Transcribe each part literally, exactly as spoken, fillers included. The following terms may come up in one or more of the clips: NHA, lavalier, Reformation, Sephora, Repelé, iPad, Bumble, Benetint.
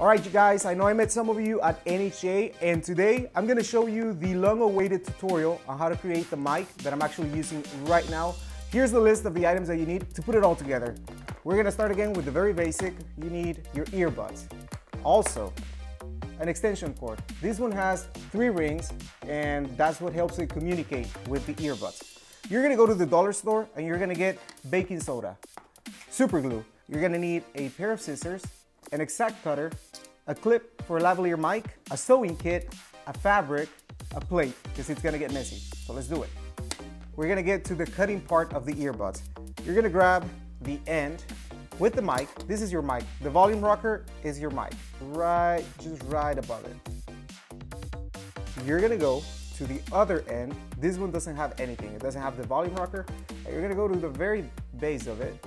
Alright you guys, I know I met some of you at N H A, and today I'm going to show you the long-awaited tutorial on how to create the mic that I'm actually using right now. Here's the list of the items that you need to put it all together. We're going to start again with the very basic. You need your earbuds. Also, an extension cord. This one has three rings, and that's what helps it communicate with the earbuds. You're going to go to the dollar store and you're going to get baking soda, super glue. You're going to need a pair of scissors, an exact cutter, a clip for a lavalier mic, a sewing kit, a fabric, a plate, because it's gonna get messy. So let's do it. We're gonna get to the cutting part of the earbuds. You're gonna grab the end with the mic. This is your mic. The volume rocker is your mic. Right, just right above it. You're gonna go to the other end. This one doesn't have anything. It doesn't have the volume rocker. You're gonna go to the very base of it.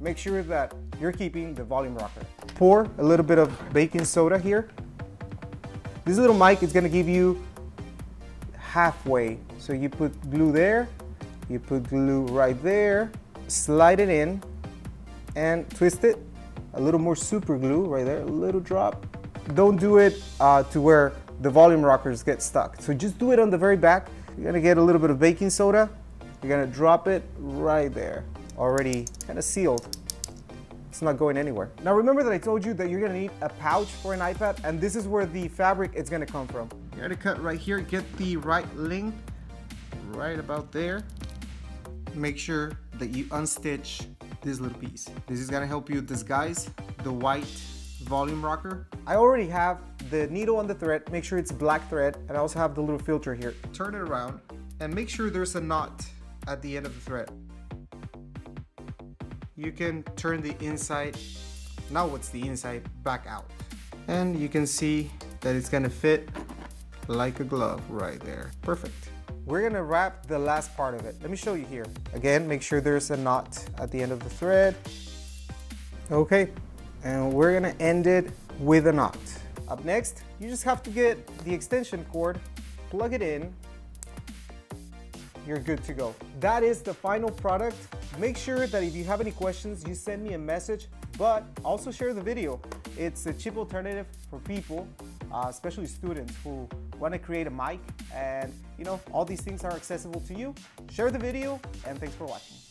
Make sure that you're keeping the volume rocker. Pour a little bit of baking soda here. This little mic is gonna give you halfway. So you put glue there, you put glue right there, slide it in and twist it. A little more super glue right there, a little drop. Don't do it uh, to where the volume rockers get stuck. So just do it on the very back. You're gonna get a little bit of baking soda. You're gonna drop it right there. Already kind of sealed. It's not going anywhere. Now remember that I told you that you're gonna need a pouch for an iPad, and this is where the fabric is gonna come from. You're gonna cut right here, get the right length, right about there. Make sure that you unstitch this little piece. This is gonna help you disguise the white volume rocker. I already have the needle on the thread, make sure it's black thread, and I also have the little filter here. Turn it around and make sure there's a knot at the end of the thread. You can turn the inside, now what's the inside, back out. And you can see that it's gonna fit like a glove right there. Perfect. We're gonna wrap the last part of it. Let me show you here. Again, make sure there's a knot at the end of the thread. Okay, and we're gonna end it with a knot. Up next, you just have to get the extension cord, plug it in, you're good to go. That is the final product. Make sure that if you have any questions, you send me a message, but also share the video. It's a cheap alternative for people, uh, especially students who want to create a mic, and you know, all these things are accessible to you. Share the video, and thanks for watching.